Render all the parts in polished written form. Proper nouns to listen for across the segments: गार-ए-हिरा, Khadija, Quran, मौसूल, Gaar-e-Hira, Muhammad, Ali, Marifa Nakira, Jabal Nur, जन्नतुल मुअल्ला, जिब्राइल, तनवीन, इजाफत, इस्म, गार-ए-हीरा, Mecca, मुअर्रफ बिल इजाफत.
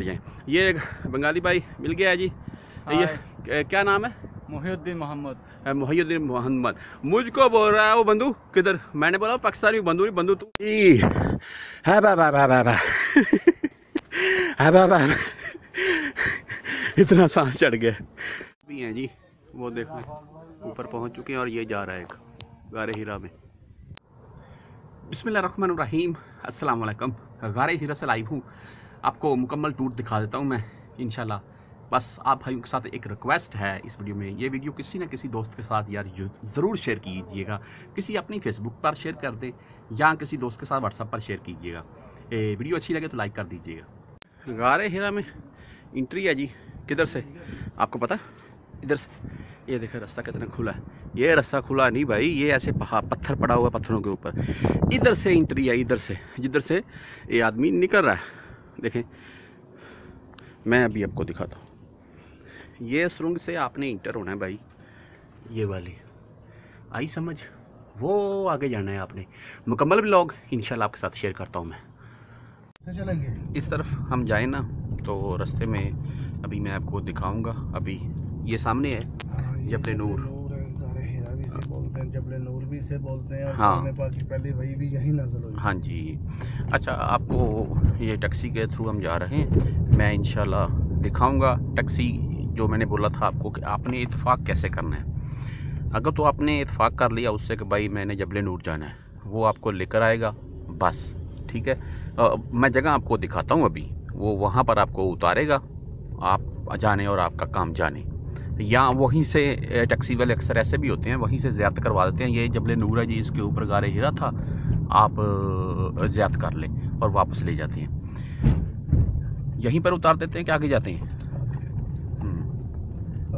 करते जाएँ। ये एक बंगाली भाई मिल गया है जी, ये क्या नाम है? मुहिउद्दीन मोहम्मद। मुझको बोल रहा है वो बंधु किधर? मैंने बोला पाकिस्तानी बंधु नहीं, बंधु तू है। इतना सांस चढ़ गया भी है जी। वो देख लें ऊपर पहुंच चुके हैं और ये जा रहा है एक गार-ए-हीरा में। बिस्मिल्लाहिर्रहमानिर्रहीम, अस्सलाम वालेकुम। गार-ए-हीरा से लाइव हूँ, आपको मुकम्मल टूर दिखा देता हूँ मैं इंशाल्लाह। बस आप भाइयों के साथ एक रिक्वेस्ट है इस वीडियो में, ये वीडियो किसी ना किसी दोस्त के साथ यार ज़रूर शेयर कीजिएगा। किसी अपनी फेसबुक पर शेयर कर दें या किसी दोस्त के साथ व्हाट्सएप पर शेयर कीजिएगा। वीडियो अच्छी लगे तो लाइक कर दीजिएगा। गार-ए-हीरा में इंट्री है जी, किधर से आपको पता? इधर से। ये देखो रास्ता कितना खुला है, ये रास्ता खुला नहीं भाई, ये ऐसे पत्थर पड़ा हुआ, पत्थरों के ऊपर। इधर से इंट्री है, इधर से, जिधर से ये आदमी निकल रहा है। देखें मैं अभी आपको दिखाता हूँ। ये सुरंग से आपने इंटर होना है भाई, ये वाली आई समझ, वो आगे जाना है आपने। मुकम्मल व्लॉग इंशाल्लाह आपके साथ शेयर करता हूँ मैं। चलेंगे इस तरफ हम जाए ना तो रास्ते में अभी मैं आपको दिखाऊंगा। अभी ये सामने है जबल नूर, गार-ए-हीरा भी से बोलते हैं, जबल नूर भी से बोलते हैं। हाँ पहले वही भी यही नाज़िल हुई। हाँ जी। अच्छा आपको ये टैक्सी के थ्रू हम जा रहे हैं, मैं इंशाल्लाह दिखाऊंगा टैक्सी जो मैंने बोला था आपको कि आपने इत्फाक़ कैसे करना है। अगर तो आपने इत्फाक़ कर लिया उससे कि भाई मैंने जबल नूर जाना है, वो आपको लेकर आएगा बस, ठीक है। मैं जगह आपको दिखाता हूँ अभी, वो वहाँ पर आपको उतारेगा, आप जाने और आपका काम जाने। या वहीं से टैक्सी वाले अक्सर ऐसे भी होते हैं, वहीं से ज़्यारत करवा देते हैं। ये जबल नूर है जी, इसके ऊपर गार-ए-हीरा था, आप ज़्यारत कर लें, और वापस ले जाते हैं यहीं पर उतार देते हैं कि आगे जाते हैं।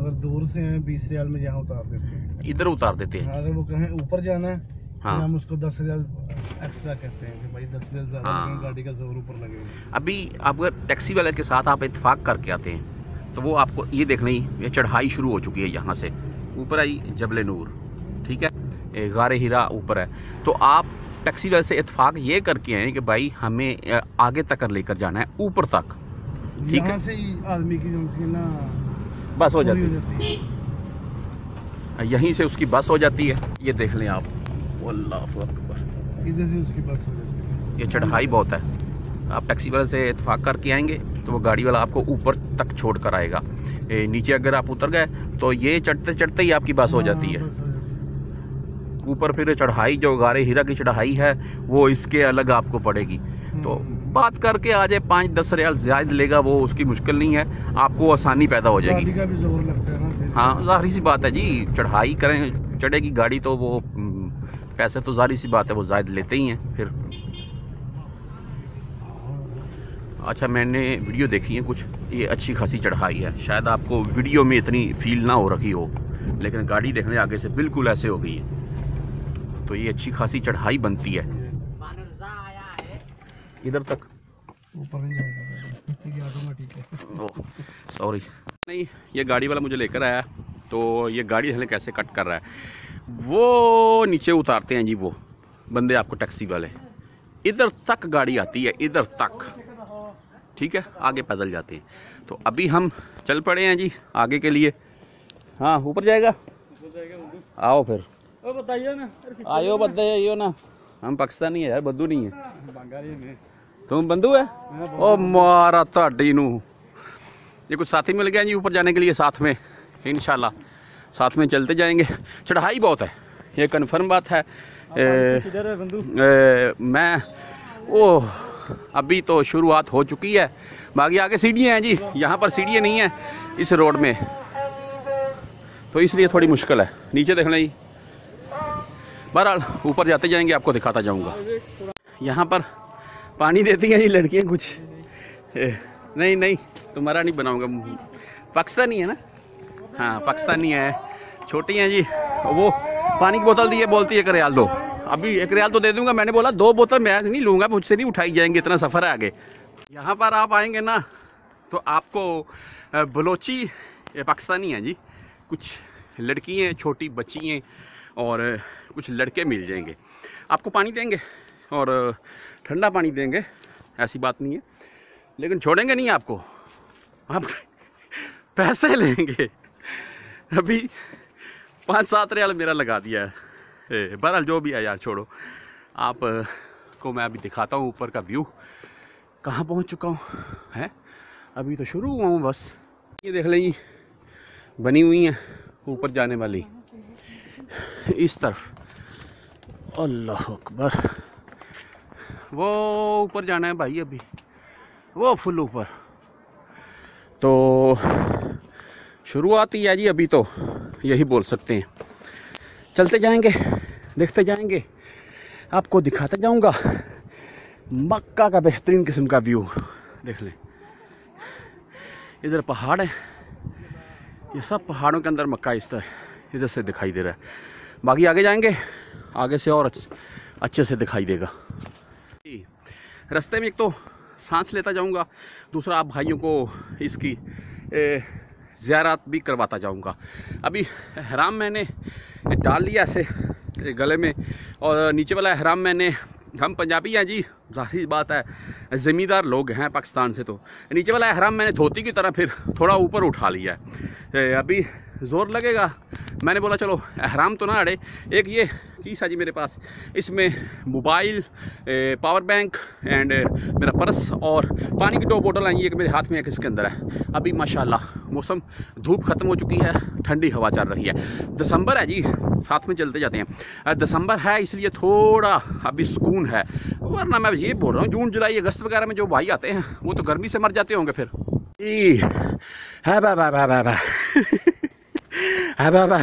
अगर दूर से हैं 20 रियाल में यहाँ उतार देते हैं, इधर उतार देते हैं। अगर वो कहें ऊपर जाना है, हाँ हम उसको 10 रियाल एक्स्ट्रा कहते हैं कि भाई 10 रियाल ज़्यादा लगेगा, गाड़ी का जोर ऊपर लगेगा। अभी आप अगर टैक्सी वाले के साथ आप इत्फाक करके आते हैं तो वो आपको ये देख लें, ये चढ़ाई शुरू हो चुकी है यहाँ से ऊपर आई जबल नूर, ठीक है, गार-ए-हीरा ऊपर है। तो आप टैक्सी वाले से इत्फाक ये करके आए कि भाई हमें आगे तक लेकर जाना है, ऊपर तक, ठीक है। से आदमी की ना बस हो जाती है, यहीं से उसकी बस हो जाती है। ये देख लें आप, अल्लाह अकबर, इधर से उसकी बस हो जाती है। ये चढ़ाई बहुत है, आप टैक्सी वाले से इत्फाक़ करके आएंगे तो वो गाड़ी वाला आपको ऊपर तक छोड़ कर आएगा। नीचे अगर आप उतर गए तो ये चढ़ते चढ़ते ही आपकी बस हो जाती है ऊपर। फिर चढ़ाई जो गार-ए-हीरा की चढ़ाई है वो इसके अलग आपको पड़ेगी। तो बात करके आ जाए 5-10 रियाल ज़्यादा लेगा वो, उसकी मुश्किल नहीं है, आपको आसानी पैदा हो जाएगी। का भी जोर लगता है ना, हाँ जाहिर सी बात है जी, चढ़ाई करें चढ़ेगी गाड़ी तो वो पैसे तो जाहिर सी बात है वो ज़्यादा लेते ही हैं फिर। अच्छा मैंने वीडियो देखी है कुछ, ये अच्छी खासी चढ़ाई है, शायद आपको वीडियो में इतनी फील ना हो रखी हो, लेकिन गाड़ी देखने आगे से बिल्कुल ऐसे हो गई है। तो ये अच्छी खासी चढ़ाई बनती है इधर तक ऊपर नहीं जाएगा, ठीक है। सॉरी नहीं, ये गाड़ी वाला मुझे लेकर आया तो ये गाड़ी हमें कैसे कट कर रहा है, वो नीचे उतारते हैं जी वो बंदे आपको टैक्सी वाले। इधर तक गाड़ी आती है, इधर तक, ठीक है, आगे पैदल जाते हैं। तो अभी हम चल पड़े हैं जी आगे के लिए। हाँ ऊपर जाएगा, आओ फिर आयो बताइए ना, हम पाकिस्तानी है यार, बद्दू नहीं है। तुम बंधु है ओ मारा ताड़ी नू। ये कुछ साथी मिल गया जी ऊपर जाने के लिए, साथ में इंशाल्लाह साथ में चलते जाएंगे। चढ़ाई बहुत है ये कन्फर्म बात है। मैं ओह अभी तो शुरुआत हो चुकी है, बाकी आगे सीढ़ियाँ हैं जी, यहाँ पर सीढ़ियाँ नहीं हैं इस रोड में, तो इसलिए थोड़ी मुश्किल है। नीचे देखना जी, बहरहाल ऊपर जाते जाएंगे आपको दिखाता जाऊंगा। यहाँ पर पानी देती हैं जी लड़कियाँ कुछ, नहीं नहीं तुम्हारा नहीं बनाऊंगा, पाकिस्तानी है ना, हाँ पाकिस्तानी है, छोटी हैं जी। वो पानी की बोतल दी है, बोलती है 1 रियाल दो, अभी 1 रियाल तो दे दूंगा, मैंने बोला 2 बोतल मैं नहीं लूँगा, मुझसे नहीं उठाई जाएंगे, इतना सफ़र है आगे। यहाँ पर आप आएँगे ना तो आपको बलोची पाकिस्तानी हैं जी, कुछ लड़की हैं छोटी बच्ची हैं और कुछ लड़के मिल जाएंगे, आपको पानी देंगे और ठंडा पानी देंगे, ऐसी बात नहीं है। लेकिन छोड़ेंगे नहीं आपको, आप पैसे लेंगे। अभी 5-7 रियाल मेरा लगा दिया है। बहरहाल जो भी है यार छोड़ो, आप को मैं अभी दिखाता हूँ ऊपर का व्यू। कहाँ पहुँच चुका हूँ हैं, अभी तो शुरू हुआ हूँ बस। ये देख लें बनी हुई हैं ऊपर जाने वाली इस तरफ। अल्लाह अकबर, वो ऊपर जाना है भाई अभी, वो फुल ऊपर। तो शुरुआत ही है जी, अभी तो यही बोल सकते हैं। चलते जाएंगे, देखते जाएंगे, आपको दिखाता जाऊंगा मक्का का बेहतरीन किस्म का व्यू। देख लें इधर पहाड़ है, ये सब पहाड़ों के अंदर मक्का इस तरह इधर से दिखाई दे रहा है। बाकी आगे जाएंगे, आगे से और अच्छे से दिखाई देगा। रास्ते में एक तो सांस लेता जाऊंगा, दूसरा आप भाइयों को इसकी ज़ियारत भी करवाता जाऊंगा। अभी एहराम मैंने डाल लिया ऐसे गले में, और नीचे वाला एहराम मैंने, हम पंजाबी हैं जी, जाहिर बात है ज़मींदार लोग हैं पाकिस्तान से, तो नीचे वाला एहराम मैंने धोती की तरह फिर थोड़ा ऊपर उठा लिया है। अभी ज़ोर लगेगा, मैंने बोला चलो एहराम तो ना अड़े। एक ये कीसा जी मेरे पास, इसमें मोबाइल, पावर बैंक एंड मेरा पर्स और पानी की 2 बोतल आई। एक मेरे हाथ में एक इसके अंदर है। अभी माशाल्लाह मौसम, धूप ख़त्म हो चुकी है, ठंडी हवा चल रही है। दिसंबर है जी, साथ में चलते जाते हैं। दिसंबर है इसलिए थोड़ा अभी सुकून है, वरना मैं ये बोल रहा हूँ जून जुलाई अगस्त वगैरह में जो भाई आते हैं वो तो गर्मी से मर जाते होंगे फिर। है बा बाबा,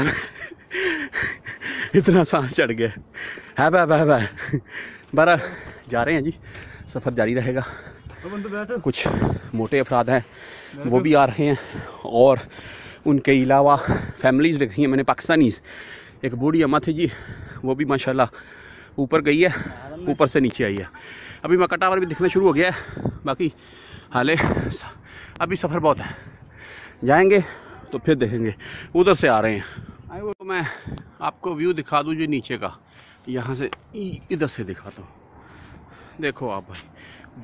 इतना सांस चढ़ गया है बाबा। बारह जा रहे हैं जी, सफ़र जारी रहेगा। कुछ मोटे अफराद हैं वो भी आ रहे हैं, और उनके अलावा फैमिलीज़ देखी हैं मैंने पाकिस्तानीज़। एक बूढ़ी अम्मा थी जी, वो भी माशाल्लाह ऊपर गई है, ऊपर से नीचे आई है। अभी मक्का टावर भी दिखना शुरू हो गया है। बाकी हाले अभी सफ़र बहुत है, जाएंगे तो फिर देखेंगे। उधर से आ रहे हैं, वो तो मैं आपको व्यू दिखा दूँ जो नीचे का, यहाँ से इधर से दिखाता हूँ। देखो आप भाई,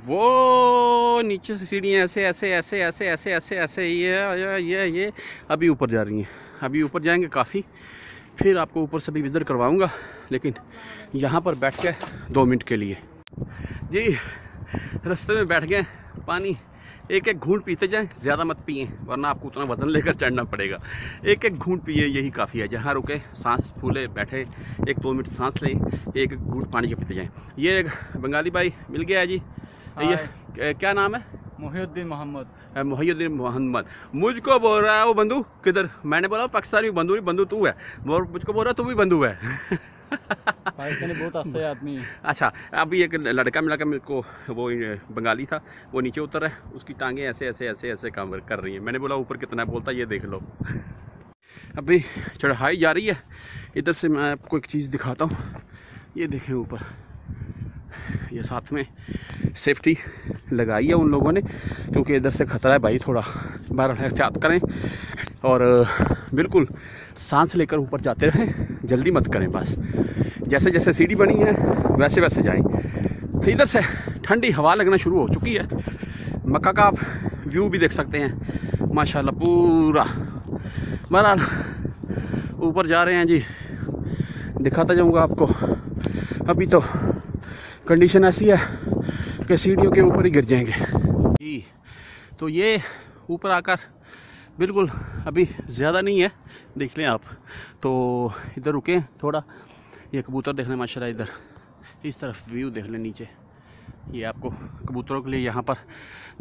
वो नीचे से सीढ़ियाँ ऐसे ऐसे ऐसे ऐसे ऐसे ऐसे ऐसे ये अभी ऊपर जा रही हैं। अभी ऊपर जाएंगे काफ़ी, फिर आपको ऊपर से भी विजिट करवाऊँगा, लेकिन यहाँ पर बैठ के 2 मिनट के लिए जी। रास्ते में बैठ गए, पानी एक घूंट पीते जाएं, ज़्यादा मत पिए वरना आपको उतना वज़न लेकर चढ़ना पड़ेगा। एक घूंट पिए, यही काफ़ी है। जहाँ रुके, सांस फूले, बैठे 1-2 मिनट सांस लें, एक घूंट पानी के पीते जाएं। ये एक बंगाली भाई मिल गया है जी, ये क्या नाम है, मोहिउद्दीन मोहम्मद। मुझको बोल रहा है वो बंधु, किधर? मैंने बोला पाकिस्तानी बंधु, बंधु तू है, मुझको बोल रहा तू भी बंधु है। पाकिस्तानी बहुत अच्छा आदमी है। अच्छा, अभी एक लड़का मिला के मेरे को, वो बंगाली था, वो नीचे उतर रहा है, उसकी टांगें ऐसे ऐसे ऐसे ऐसे काम कर रही हैं। मैंने बोला ऊपर कितना, बोलता ये देख लो। अभी चढ़ाई जा रही है, इधर से मैं आपको एक चीज़ दिखाता हूँ। ये देखें ऊपर, ये साथ में सेफ्टी लगाई है उन लोगों ने, क्योंकि इधर से खतरा है भाई, थोड़ा बहरहाल एहतियात करें और बिल्कुल सांस लेकर ऊपर जाते रहें, जल्दी मत करें। बस जैसे जैसे सीढ़ी बनी है वैसे वैसे जाएं। इधर से ठंडी हवा लगना शुरू हो चुकी है। मक्का का आप व्यू भी देख सकते हैं माशाल्लाह पूरा। बहरहाल ऊपर जा रहे हैं जी, दिखाता जाऊँगा आपको। अभी तो कंडीशन ऐसी है कि सीढ़ियों के ऊपर ही गिर जाएंगे जी। तो ये ऊपर आकर बिल्कुल, अभी ज़्यादा नहीं है, देख लें आप। तो इधर रुकें थोड़ा, ये कबूतर देख लें माशाल्लाह, इधर इस तरफ व्यू देख लें नीचे। ये आपको कबूतरों के लिए यहाँ पर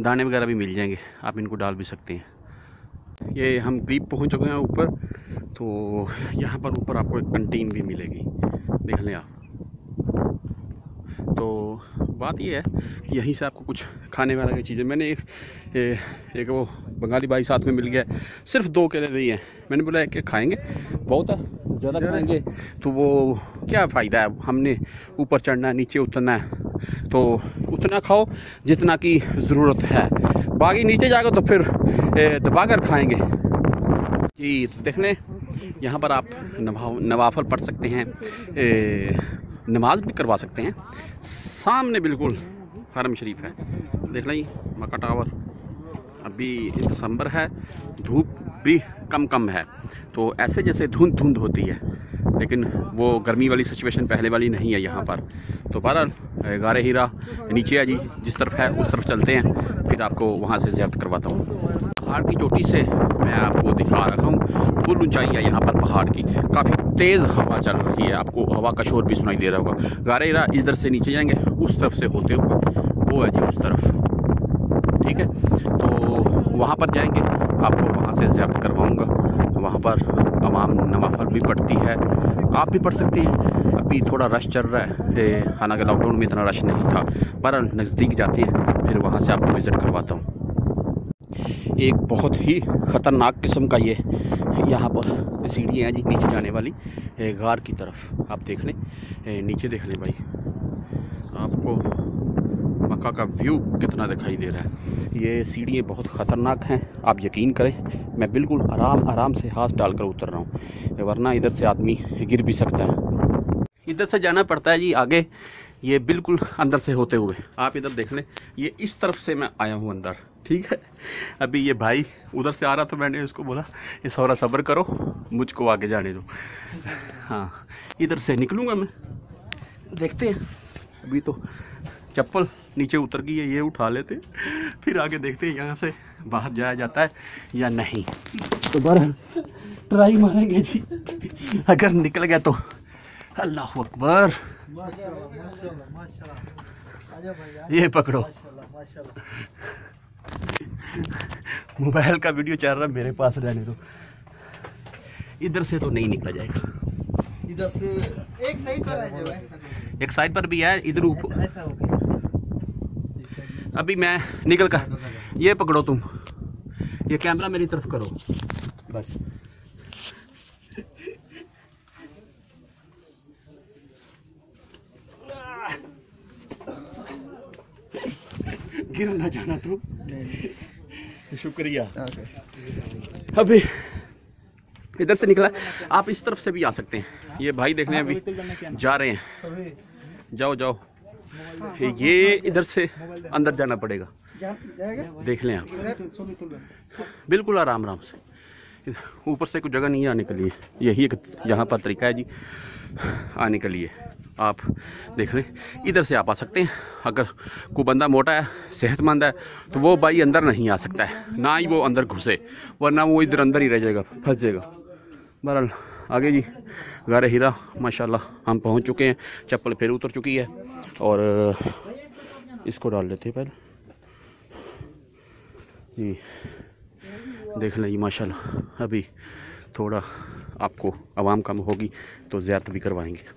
दाने वगैरह भी मिल जाएंगे, आप इनको डाल भी सकते हैं। ये हम करीब पहुँच चुके हैं ऊपर, तो यहाँ पर ऊपर आपको एक कंटीन भी मिलेगी, देख लें आप। तो बात यह है कि यहीं से आपको कुछ खाने वाला की चीज़ें, मैंने एक वो बंगाली भाई साथ में मिल गया, सिर्फ 2 केले दिए हैं। मैंने बोला एक खाएंगे, बहुत है, ज़्यादा खाएंगे तो वो क्या फ़ायदा है, हमने ऊपर चढ़ना है नीचे उतरना है। तो उतना खाओ जितना की ज़रूरत है, बाकी नीचे जाकर तो फिर दबा कर खाएँगे जी। तो देख लें यहाँ पर आप नवाफल पढ़ सकते हैं, नमाज भी करवा सकते हैं। सामने बिल्कुल हरम शरीफ है, देख लें मक्का टावर। अभी दिसंबर है, धूप भी कम कम है, तो ऐसे जैसे धुंध धुंध होती है, लेकिन वो गर्मी वाली सिचुएशन पहले वाली नहीं है यहाँ पर। तो बहरहाल गारे हीरा नीचे है जी, जिस तरफ है उस तरफ चलते हैं, फिर आपको वहाँ से ज़ियारत करवाता हूँ। पहाड़ की चोटी से मैं आपको दिखा रहा हूँ, फुल ऊंचाई है यहाँ पर पहाड़ की, काफ़ी तेज़ हवा चल रही है, आपको हवा का शोर भी सुनाई दे रहा होगा। गारे हीरा इधर से नीचे जाएंगे, उस तरफ से होते हुए वो है जी उस तरफ, ठीक है। तो वहाँ पर जाएंगे, आपको वहाँ से ज़ियारत करवाऊँगा। वहाँ पर आवाम नमाफ़र भी पढ़ती है, आप भी पढ़ सकते हैं। अभी थोड़ा रश चल रहा है, हालांकि लॉकडाउन में इतना रश नहीं था, पर नज़दीक जाती है, फिर वहाँ से आपको विज़िट करवाता हूँ। एक बहुत ही ख़तरनाक किस्म का ये यहाँ पर सीढ़ियाँ हैं जी नीचे जाने वाली गार की तरफ, आप देख लें, नीचे देख लें भाई, आपको मक्का का व्यू कितना दिखाई दे रहा है। ये सीढ़ियाँ बहुत ख़तरनाक हैं, आप यकीन करें। मैं बिल्कुल आराम आराम से हाथ डालकर उतर रहा हूँ, वरना इधर से आदमी गिर भी सकता है। इधर से जाना पड़ता है जी आगे, ये बिल्कुल अंदर से होते हुए, आप इधर देख लें, ये इस तरफ से मैं आया हूँ अंदर, ठीक है। अभी ये भाई उधर से आ रहा था, मैंने उसको बोला ये सौरा सब्र करो, मुझको आगे जाने दो। हाँ, इधर से निकलूँगा मैं, देखते हैं। अभी तो चप्पल नीचे उतर गई है, ये उठा लेते, फिर आगे देखते हैं यहाँ से बाहर जाया जाता है या नहीं। तो बहरहाल ट्राई मारेंगे जी, अगर निकल गया तो अल्लाह अकबर। ये पकड़ो, मोबाइल का वीडियो चल रहा है, मेरे पास रहने दो। इधर से तो नहीं निकला जाएगा, इधर से एक साइड पर आ जाओ, एक साइड पर भी है इधर ऊपर। अभी मैं निकल कर, ये पकड़ो तुम, ये कैमरा मेरी तरफ करो, बस। गिर ना जाना तू, शुक्रिया। अभी इधर से निकला, आप इस तरफ से भी आ सकते हैं। ये भाई देखने अभी जा रहे हैं, जाओ जाओ, ये इधर से अंदर जाना पड़ेगा, देख लें आप, बिल्कुल आराम आराम से। ऊपर से कोई जगह नहीं आने के लिए, यही एक यहाँ पर तरीका है जी आने के लिए, आप देख लें। इधर से आप आ सकते हैं। अगर कोई बंदा मोटा है, सेहतमंद है, तो वो भाई अंदर नहीं आ सकता है, ना ही वो अंदर घुसे, वरना वो इधर अंदर ही रह जाएगा, फंस जाएगा। बहरहाल आगे जी गारे हीरा, माशाल्लाह हम पहुंच चुके हैं। चप्पल फिर उतर चुकी है, और इसको डाल लेते हैं पहले जी, देख लें जी माशाल्लाह। अभी थोड़ा आपको आवाम कम होगी तो ज़ियारत भी करवाएंगे।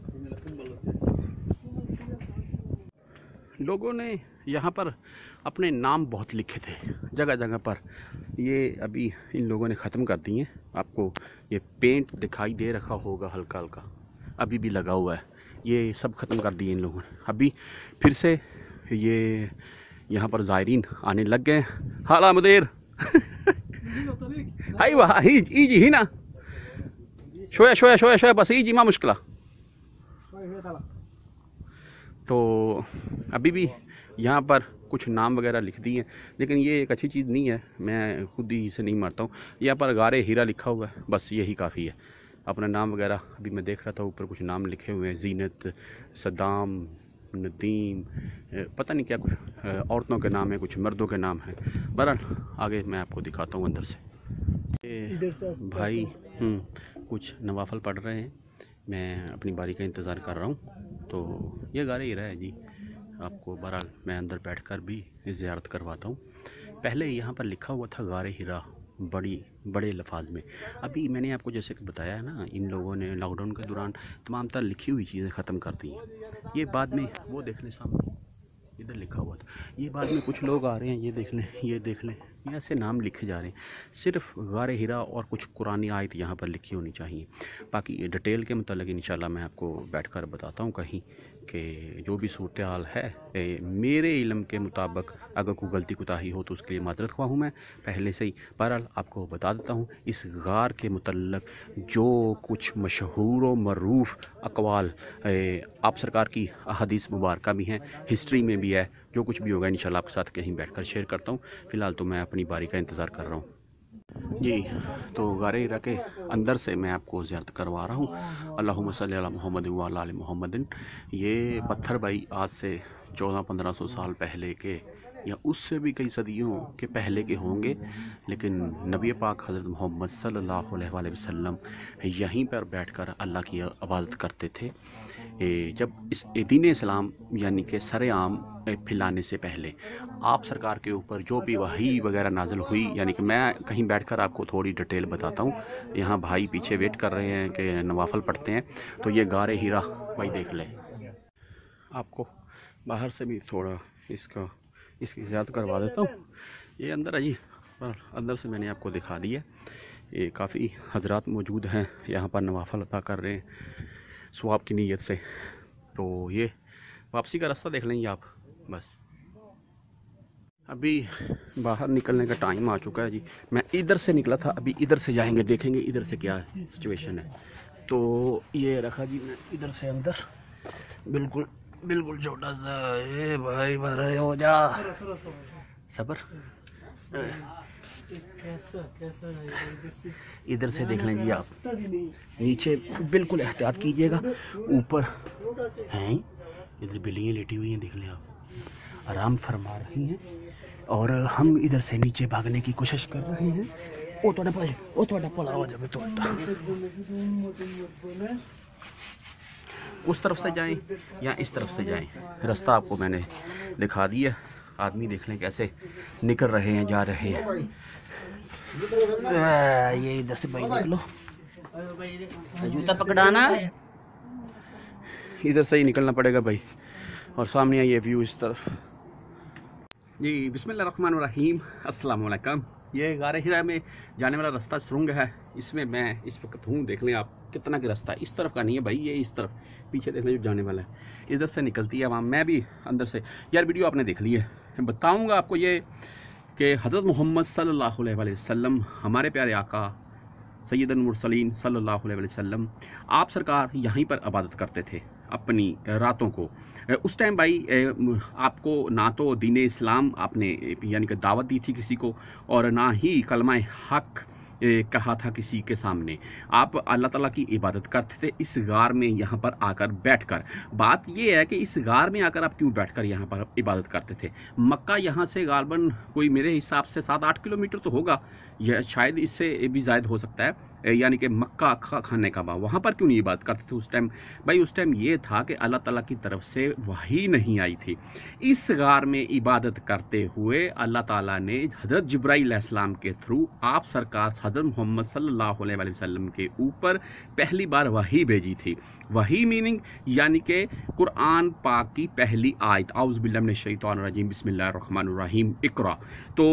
लोगों ने यहाँ पर अपने नाम बहुत लिखे थे जगह जगह पर, ये अभी इन लोगों ने ख़त्म कर दिए हैं। आपको ये पेंट दिखाई दे रखा होगा हल्का हल्का, अभी भी लगा हुआ है, ये सब ख़त्म कर दिए इन लोगों ने। अभी फिर से ये यहाँ पर ज़ायरीन आने लग गए। हाला मुदेर हाई वाह जी ही ना शोया शोया शोया शोया बस जी माँ मुश्किला। तो अभी भी यहाँ पर कुछ नाम वगैरह लिख दिए हैं, लेकिन ये एक अच्छी चीज़ नहीं है, मैं खुद ही इसे नहीं मारता हूँ। यहाँ पर गारे हीरा लिखा हुआ है, बस यही काफ़ी है। अपना नाम वगैरह अभी मैं देख रहा था, ऊपर कुछ नाम लिखे हुए हैं, जीनत, सदाम, नदीम, पता नहीं क्या कुछ औरतों के नाम है, कुछ मर्दों के नाम है। बहरहाल आगे मैं आपको दिखाता हूँ अंदर से। भाई कुछ नवाफल पढ़ रहे हैं, मैं अपनी बारी का इंतज़ार कर रहा हूँ। तो ये गारे हीरा है जी, आपको बहरहाल मैं अंदर बैठकर भी ज़ियारत करवाता हूँ। पहले यहाँ पर लिखा हुआ था गारे हीरा बड़े लफाज में। अभी मैंने आपको जैसे कि बताया है ना, इन लोगों ने लॉकडाउन के दौरान तमाम तरह लिखी हुई चीज़ें ख़त्म कर दी हैं। ये बाद में वो देख लें सामने, इधर लिखा हुआ था, ये बाद में कुछ लोग आ रहे हैं, ये देख लें, ये देख लें, ऐसे नाम लिखे जा रहे हैं। सिर्फ गारे हीरा और कुछ कुरानी आयत यहाँ पर लिखी होनी चाहिए, बाकी डिटेल के मतलब इंशाल्लाह मैं आपको बैठकर बताता हूँ कहीं कि जो भी सूरत हाल है। मेरे इल्म के मुताबिक अगर कोई गलती कोताही हो तो उसके लिए माजरत ख्वाह हूँ मैं पहले से ही। बहरहाल आपको बता देता हूँ, इस गार के मुतल्लक जो कुछ मशहूर व मरूफ अकवाल आप सरकार की अहादीस मुबारका भी हैं, हिस्ट्री में भी है, जो कुछ भी होगा इंशाल्लाह आपके साथ कहीं बैठकर शेयर करता हूँ। फ़िलहाल तो मैं अपनी बारी का इंतज़ार कर रहा हूँ। जी तो गार-ए-हिरा के अंदर से मैं आपको ज़ियारत करवा रहा हूँ। अल्लाहुम्मा सल्ली अला मुहम्मद व अला आलि मुहम्मद। ये पत्थर भाई आज से 1400-1500 साल पहले के या उससे भी कई सदियों के पहले के होंगे, लेकिन नबी पाक हज़रत मोहम्मद सल्लल्लाहु अलैहि वसल्लम यहीं पर बैठकर अल्लाह की इबादत करते थे। जब इस दीन इस्लाम यानी कि सरेआम फैलाने से पहले आप सरकार के ऊपर जो भी वही वगैरह नाजिल हुई, यानी कि मैं कहीं बैठकर आपको थोड़ी डिटेल बताता हूँ। यहाँ भाई पीछे वेट कर रहे हैं कि नवाफल पढ़ते हैं, तो ये गार-ए-हिरा भाई देख लें। आपको बाहर से भी थोड़ा इसकी याद करवा देता हूँ। ये अंदर आइए, पर अंदर से मैंने आपको दिखा दिया। ये काफ़ी हजरात मौजूद हैं यहाँ पर, नवाफल अदा कर रहे हैं स्वाब की नीयत से। तो ये वापसी का रास्ता देख लेंगे आप। बस अभी बाहर निकलने का टाइम आ चुका है जी। मैं इधर से निकला था, अभी इधर से जाएंगे, देखेंगे इधर से क्या सिचुएशन है। तो ये रखा जी, मैं इधर से अंदर बिल्कुल छोटा सा। ए भाई बन रहे हो जा, सबर कैसा है। इधर से देख लेंगे आप, नीचे बिल्कुल एहतियात कीजिएगा। ऊपर हैं इधर बिल्लियाँ लेटी हुई हैं, देख लें आप, आराम फरमा रही हैं। और हम इधर से नीचे भागने की कोशिश कर रहे हैं। ओ थोड़ा पाए, ओ थोड़ा पल आवाज है तो उस तरफ से जाएं या इस तरफ से जाएं, रास्ता आपको मैंने दिखा दिया। आदमी देख लें कैसे निकल रहे हैं, जा रहे हैं। ये इधर से भाई निकलो, जूता पकड़ाना, इधर से ही निकलना पड़ेगा भाई। और सामने ये व्यू इस तरफ जी। बिस्मिल्लाह रहमान रहीम, अस्सलाम वालेकुम। ये गार-ए-हिरा में जाने वाला रास्ता सुरंग है, इसमें मैं इस वक्त हूँ। देख लें आप कितना का रास्ता, इस तरफ का नहीं है भाई, ये इस तरफ पीछे देख लें जो जाने वाला है, इधर से निकलती है वहाँ। मैं भी अंदर से यार वीडियो आपने देख ली है, मैं बताऊँगा आपको ये कि हज़रत मोहम्मद सल्लल्लाहु अलैहि वसल्लम हमारे प्यारे आका सैयदुल मुरसलीन सल्लल्लाहु अलैहि वसल्लम, आप सरकार यहीं पर इबादत करते थे अपनी रातों को। उस टाइम भाई आपको ना तो दीन इस्लाम आपने यानी कि दावत दी थी किसी को, और ना ही कलमा हक कहा था किसी के सामने। आप अल्लाह ताला की इबादत करते थे इस गार में यहाँ पर आकर बैठकर। बात यह है कि इस गार में आकर आप क्यों बैठकर यहाँ पर इबादत करते थे। मक्का यहाँ से गालबन कोई मेरे हिसाब से 7-8 किलोमीटर तो होगा, यह शायद इससे भी ज़ायद हो सकता है, यानी कि मक्का खाने का बाव। वहाँ पर क्यों नहीं बात करते थे उस टाइम भाई? उस टाइम ये था कि अल्लाह ताला की तरफ से वही नहीं आई थी। इस गार में इबादत करते हुए अल्लाह ताला ने हज़रत जिब्राइल अलैहिस्सलाम के थ्रू आप सरकार हज़रत मोहम्मद सल्लल्लाहु अलैहि वसल्लम के ऊपर पहली बार वही भेजी थी। वही मीनिंग यानी कि कुरान पाक की पहली आयत, औज़ु बिल्लाहि मिनश शैतानिर रजीम, बिस्मिल्लाहिर रहमानिर रहीम, इकरा। तो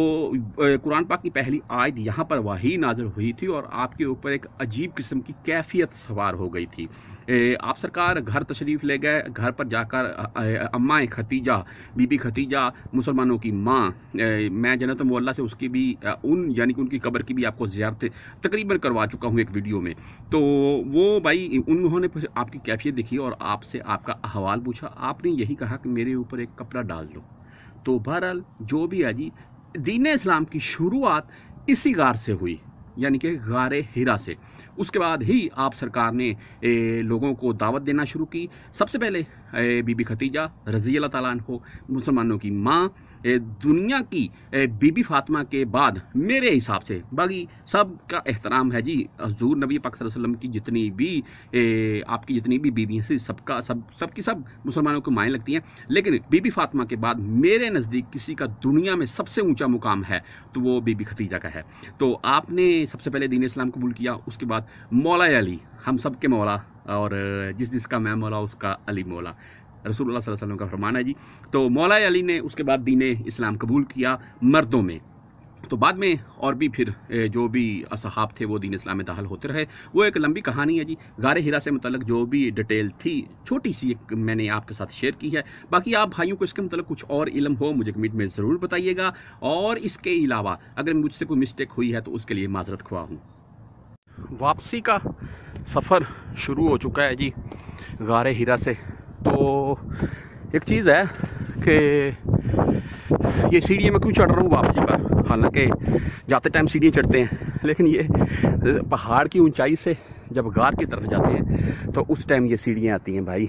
कुरान पाक की पहली आयत यहाँ पर वही नाज़िल हुई थी, और आपके ऊपर एक अजीब किस्म की कैफियत सवार हो गई थी। आप सरकार घर तशरीफ़ ले गए। घर पर जाकर अम्मा खदीजा, बीबी खदीजा मुसलमानों की माँ, मैं जन्नतुल मुअल्ला से उसकी भी उन यानी कि उनकी कब्र की भी आपको ज़ियारत तकरीबन करवा चुका हूँ एक वीडियो में। तो वो भाई उन्होंने फिर आपकी कैफियत देखी और आपसे आपका अहवाल पूछा। आपने यही कहा कि मेरे ऊपर एक कपड़ा डाल दो। तो बहरहाल जो भी है जी, दीन इस्लाम की शुरुआत इसी गार से हुई, यानी कि गार-ए-हिरा से। उसके बाद ही आप सरकार ने लोगों को दावत देना शुरू की। सबसे पहले बीबी खदीजा रज़ी अल्लाह तआला अन्हा मुसलमानों की माँ, दुनिया की बीबी फातिमा के बाद मेरे हिसाब से, बाकी सब का एहतराम है जी हुज़ूर नबी पाक सल्लल्लाहु अलैहि वसल्लम की जितनी भी आपकी जितनी भी बीबियाँ थी, सबका सब मुसलमानों को मायने लगती हैं। लेकिन बीबी फातिमा के बाद मेरे नज़दीक किसी का दुनिया में सबसे ऊंचा मुकाम है तो वो बीबी खदीजा का है। तो आपने सबसे पहले दीन इस्लाम कबूल किया, उसके बाद मौला अली, हम सब के मौला, और जिस जिसका मैं मौला उसका अली मौला, रसूलुल्लाह सल्लल्लाहु अलैहि वसल्लम का फरमान है जी। तो मौला अली ने उसके बाद दीन इस्लाम कबूल किया मर्दों में। तो बाद में और भी फिर जो भी असहाब थे वो दीन इस्लाम में दाखिल होते रहे। वो एक लंबी कहानी है जी। गार-ए-हिरा से मतलब जो भी डिटेल थी छोटी सी एक मैंने आपके साथ शेयर की है। बाकी आप भाइयों को इसके मतलब कुछ और इलम हो मुझे कमेंट में ज़रूर बताइएगा, और इसके अलावा अगर मुझसे कोई मिस्टेक हुई है तो उसके लिए माजरत ख्वाह हूँ। वापसी का सफ़र शुरू हो चुका है जी गार-ए-हिरा से। तो एक चीज़ है कि ये सीढ़ी में क्यों चढ़ रहा हूँ वापसी पर, हालांकि जाते टाइम सीढ़ी चढ़ते हैं, लेकिन ये पहाड़ की ऊंचाई से जब गार की तरफ जाते हैं तो उस टाइम ये सीढ़ियाँ आती हैं भाई,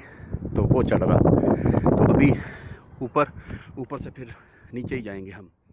तो वो चढ़ रहा। तो अभी ऊपर से फिर नीचे ही जाएंगे हम।